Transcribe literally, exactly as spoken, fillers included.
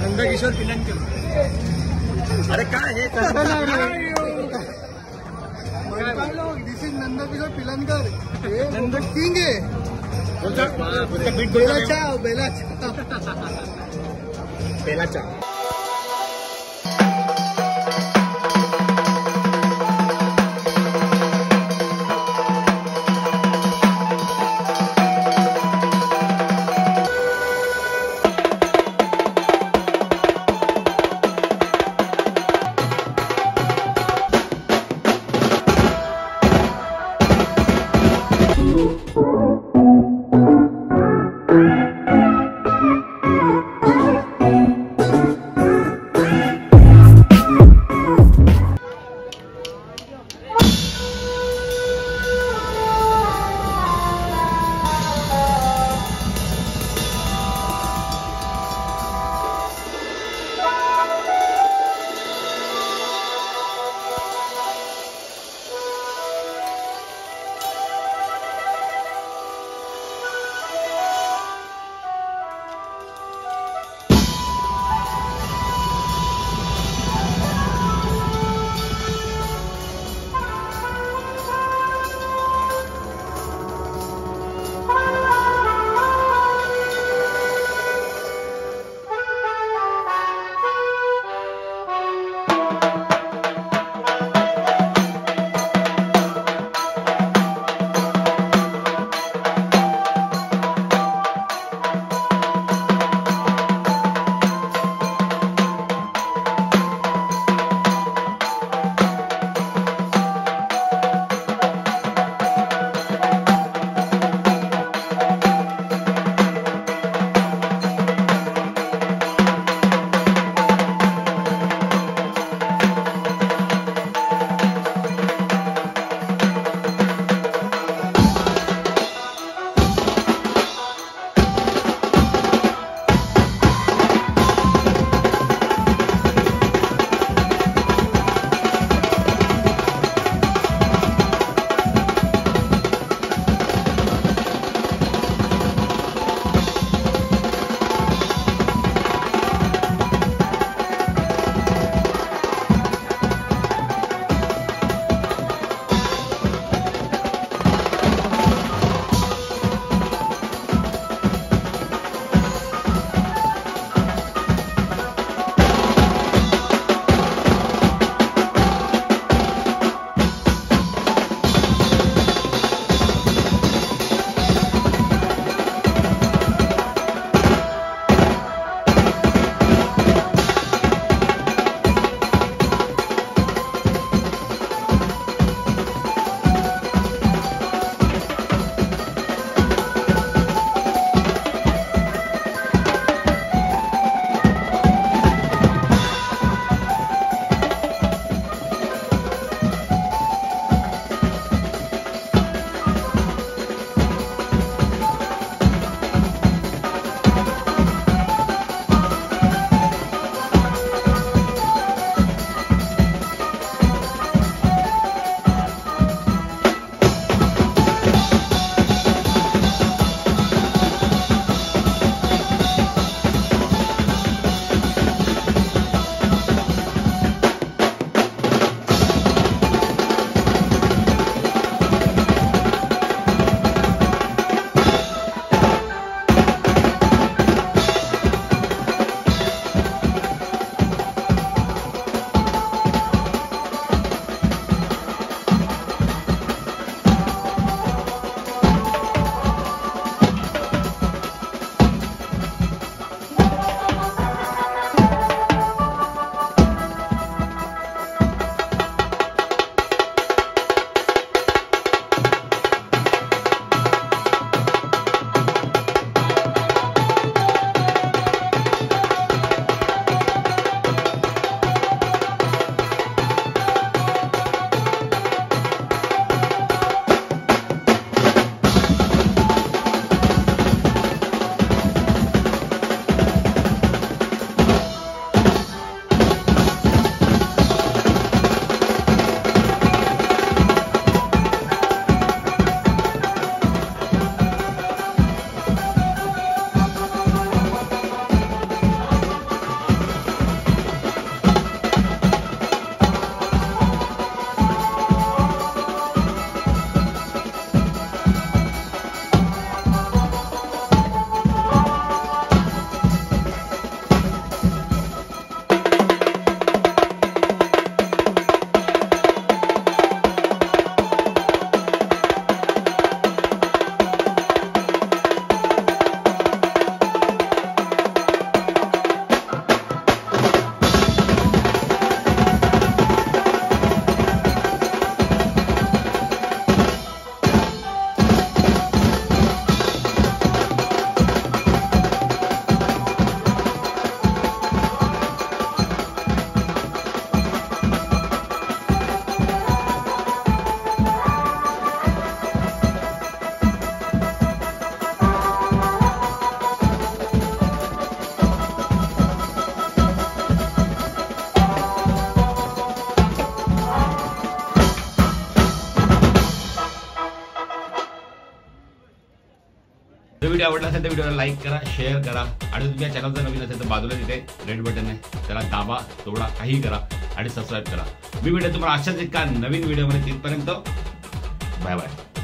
नंदा किशोर पिलनकर। अरे काय हे कसं लागलं? दिस इज नंदा किशोर पिलनकर, हे नंदा किंग आहे। Bella Ciao, Bella Ciao, Bella Ciao. Thank you. तो व्हिडिओ आवडला असेल तर व्हिडिओला लाईक करा, शेअर करा आणि तुम्ही या चॅनल जर नवीन असेल तर बाजूला तिथे रेड बटन आहे त्याला दाबा, तोडा, काही करा आणि सबस्क्राइब करा। मी भेटेन तुम्हाला अशाच एका नवीन व्हिडिओमध्ये, तिथपर्यंत बाय बाय।